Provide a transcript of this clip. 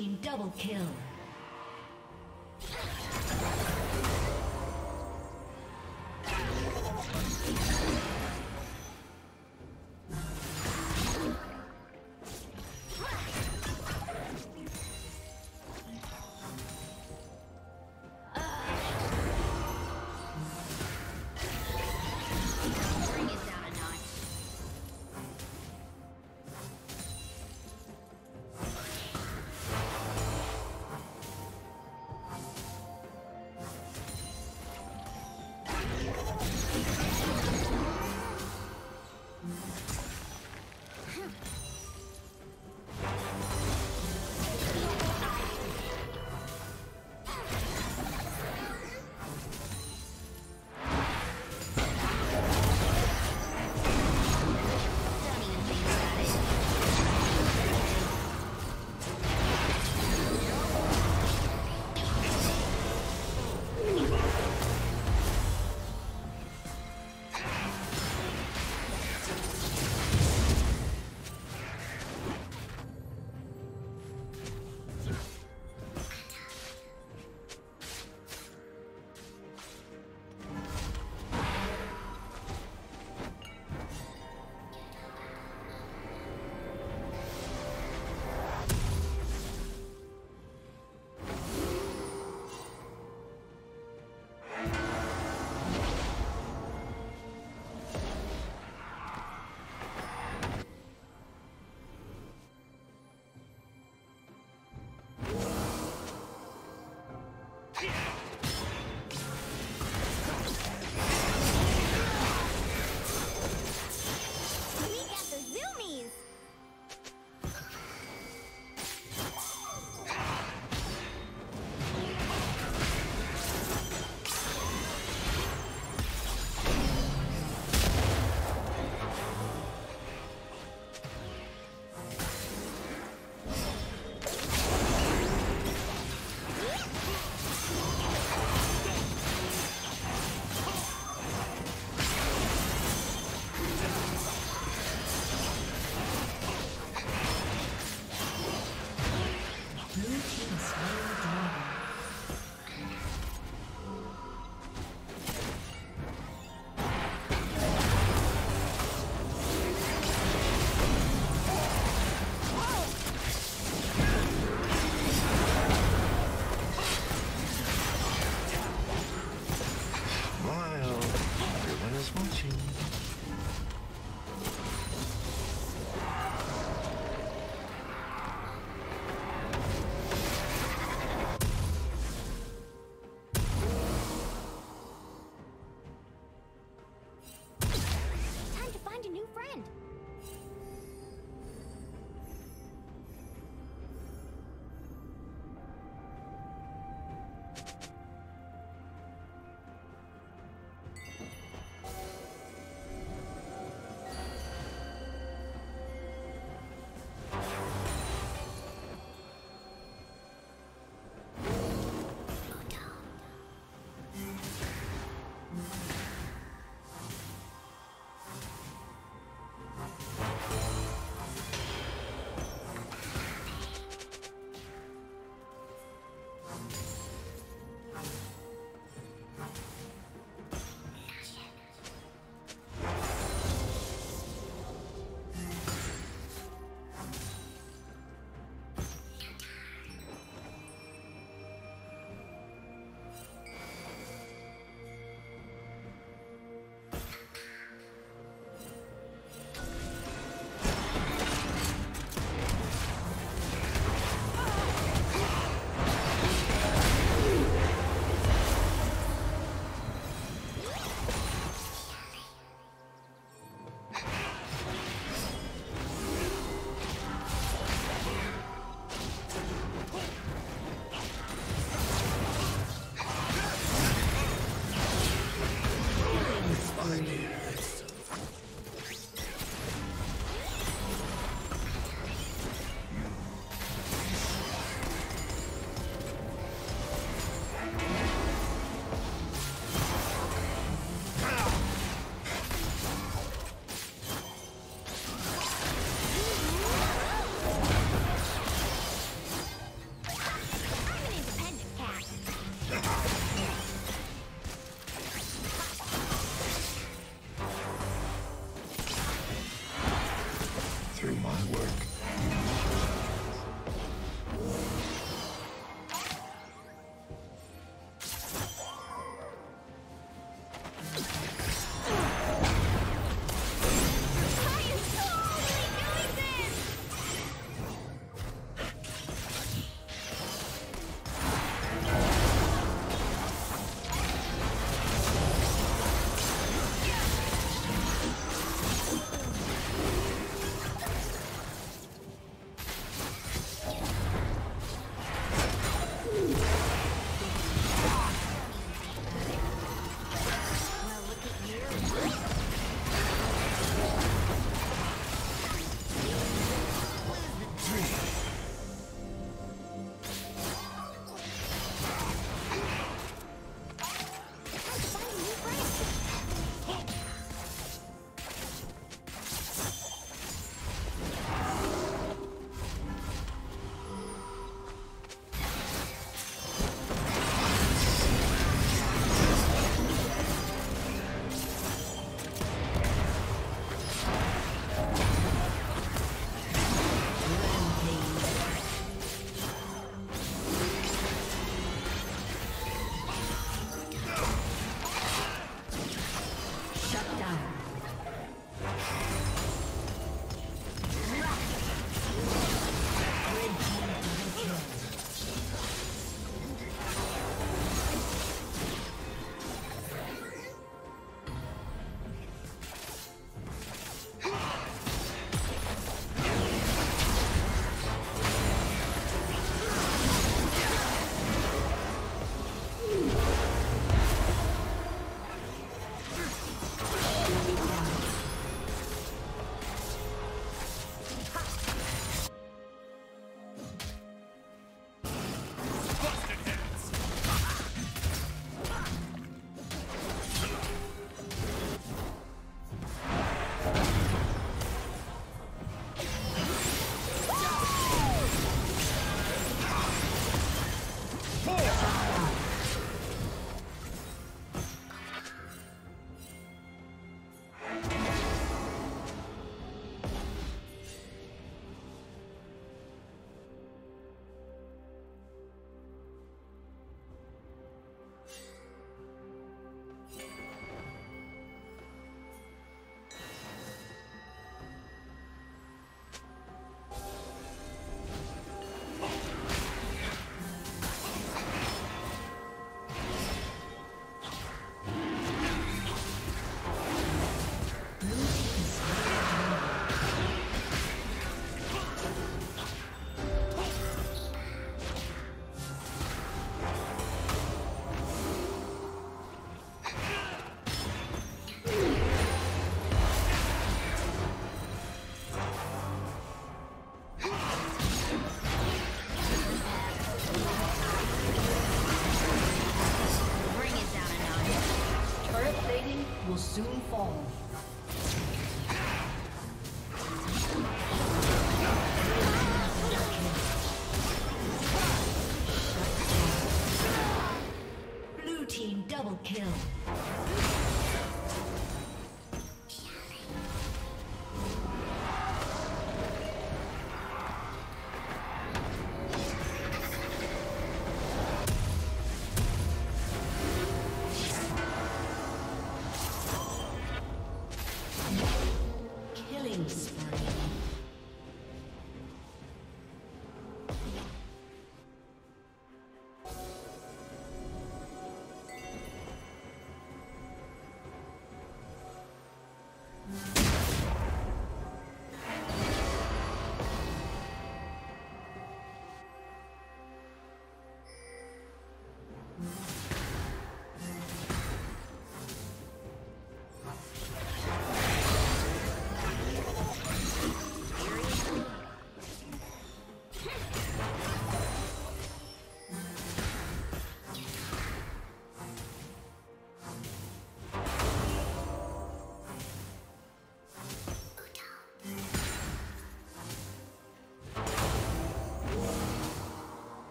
team double kill. will soon fall. Blue team double kill.